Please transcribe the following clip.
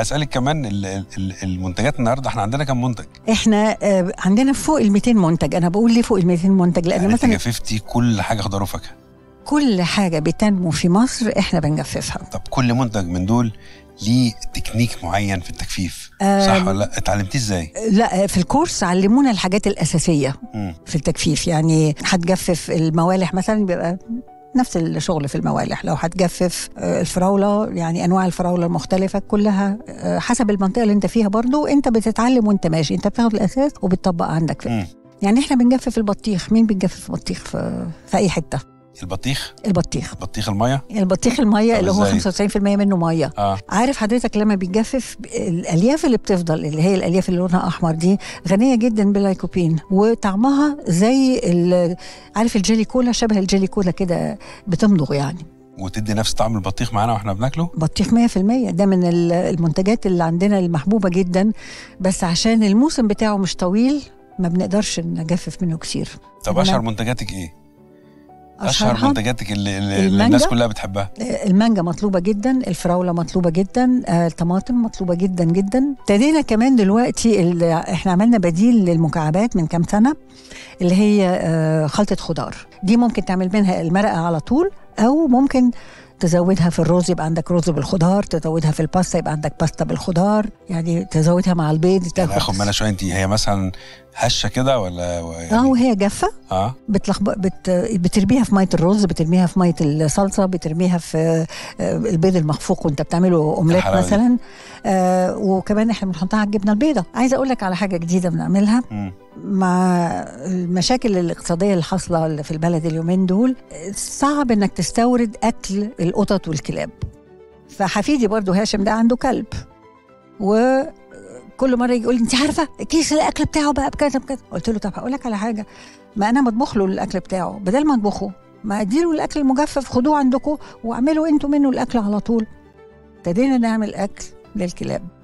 اسالك كمان المنتجات النهارده احنا عندنا كم منتج؟ احنا عندنا فوق ال 200 منتج. انا بقول ليه فوق ال 200 منتج؟ لان يعني مثلا جففتي كل حاجه خضار وفاكهه، كل حاجه بتنمو في مصر احنا بنجففها. طب كل منتج من دول ليه تكنيك معين في التجفيف صح ولا لا؟ اتعلمتيه ازاي؟ لا، في الكورس علمونا الحاجات الاساسيه في التجفيف. يعني هتجفف الموالح مثلا بيبقى نفس الشغل في الموالح، لو هتجفف الفراولة يعني أنواع الفراولة المختلفة كلها حسب المنطقة اللي انت فيها، برضو انت بتتعلم وانت ماشي، انت بتاخد الأساس وبتطبق عندك فيه. يعني احنا بنجفف البطيخ، مين بيجفف بطيخ في أي حتة؟ البطيخ الميه اللي هو 95% منه ميه. عارف حضرتك لما بيتجفف الالياف اللي بتفضل اللي هي الالياف اللي لونها احمر دي غنيه جدا باللايكوبين، وطعمها زي عارف الجيلي كولا، شبه الجيلي كولا كده، بتمضغ يعني وتدي نفس طعم البطيخ معانا واحنا بناكله. بطيخ 100%، ده من المنتجات اللي عندنا المحبوبه جدا، بس عشان الموسم بتاعه مش طويل ما بنقدرش نجفف منه كتير. طب اشهر منتجاتك ايه؟ أشهر منتجاتك اللي الناس كلها بتحبها؟ المانجا مطلوبة جدا، الفراولة مطلوبة جدا، الطماطم مطلوبة جدا جدا. ابتدينا كمان دلوقتي احنا عملنا بديل للمكعبات من كام سنة، اللي هي خلطة خضار. دي ممكن تعمل منها المرقة على طول، أو ممكن تزودها في الرز يبقى عندك رز بالخضار، تزودها في الباستا يبقى عندك باستا بالخضار، يعني تزودها مع البيض. تاخد منها شويه. انت هي مثلا هشه كده ولا يعني وهي جافه بترميها في ميه الرز، بترميها في ميه الصلصه، بترميها في البيض المخفوق وانت بتعمله اومليت مثلا. وكمان احنا بنحطها على الجبنه البيضاء. عايزه اقول لك على حاجه جديده بنعملها مع المشاكل الاقتصاديه اللي حاصله في البلد اليومين دول، صعب انك تستورد اكل القطط والكلاب. فحفيدي برضو هاشم ده عنده كلب، وكل مره يقول لي انت عارفه كيس الاكل بتاعه بقى بكذا بكذا. قلت له طب هقول لك على حاجه، ما انا بطبخ له الاكل بتاعه، بدل ما اطبخه ما اديله الاكل المجفف، خدوه عندكم واعملوا انتوا منه الاكل على طول. ابتدينا نعمل اكل للكلاب.